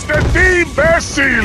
detrás de ti, imbécil!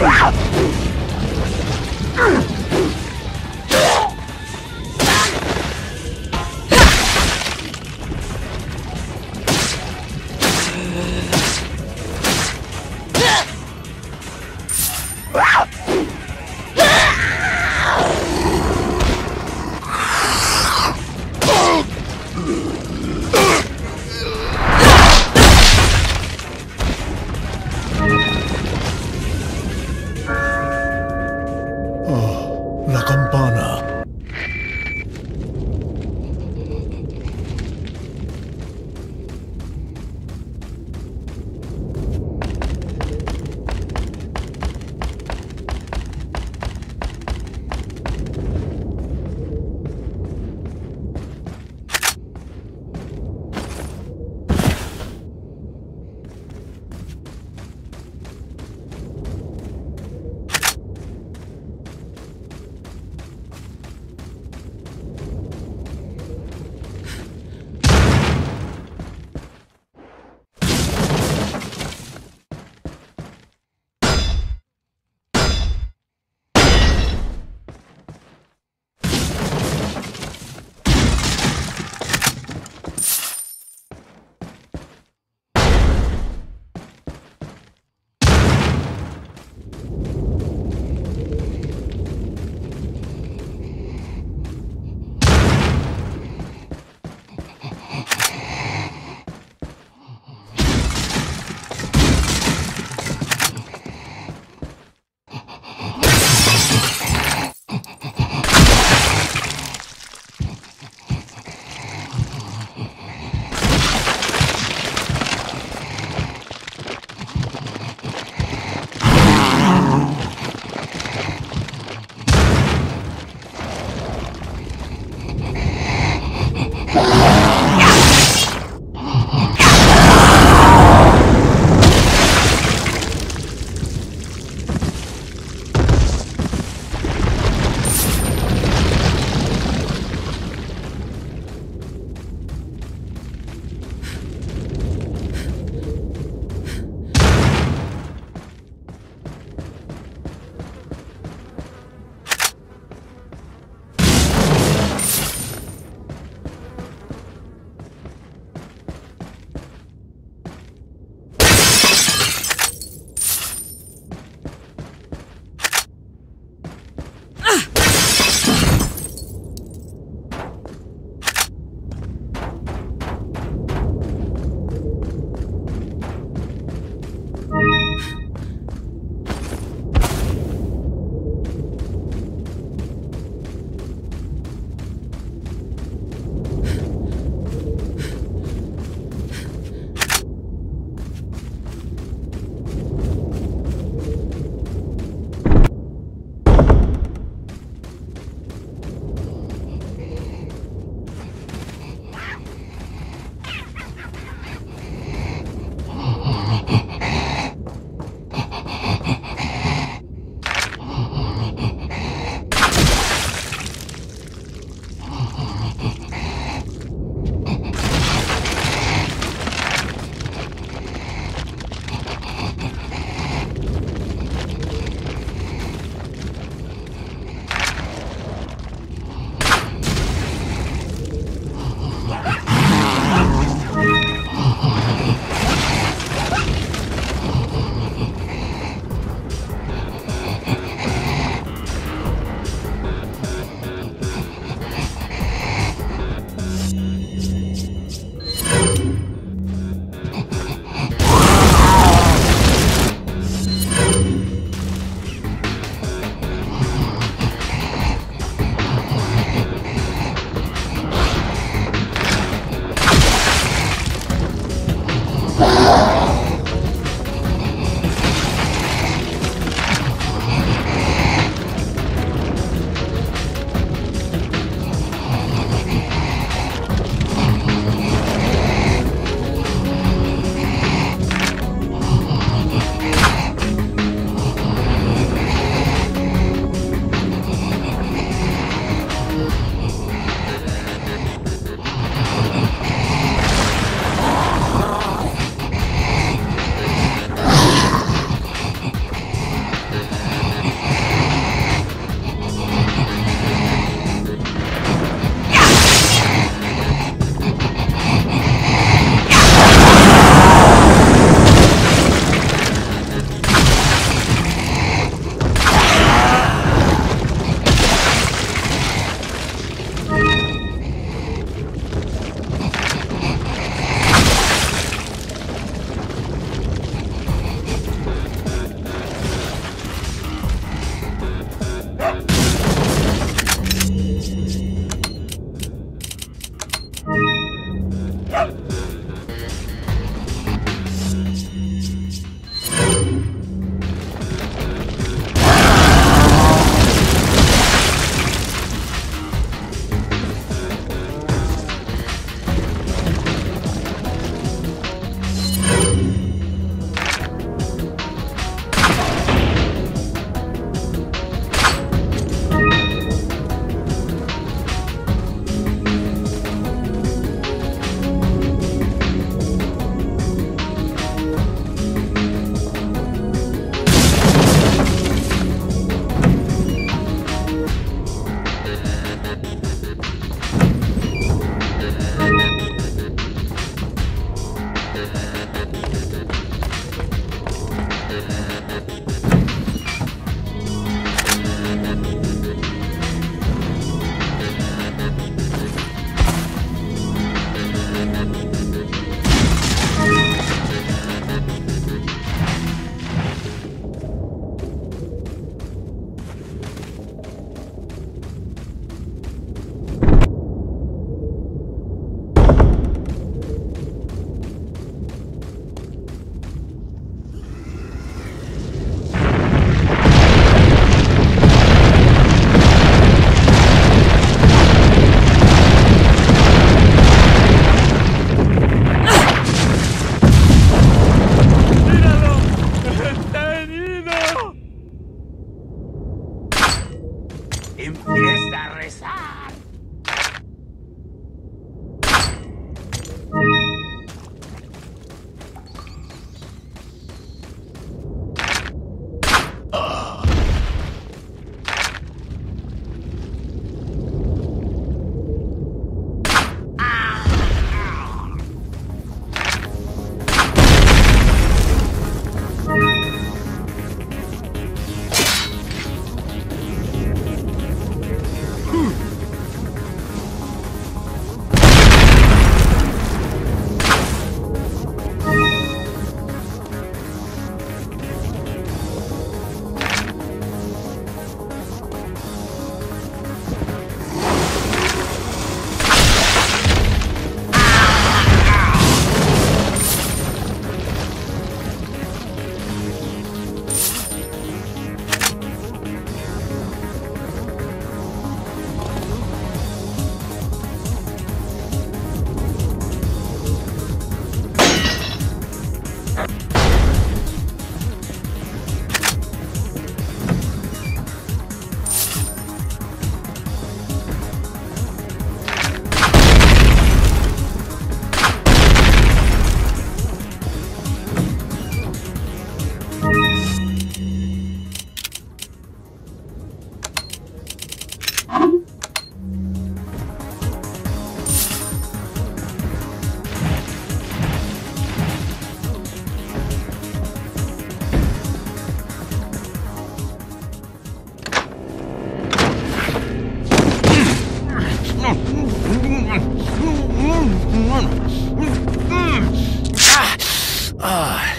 Ah,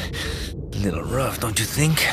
a little rough, don't you think?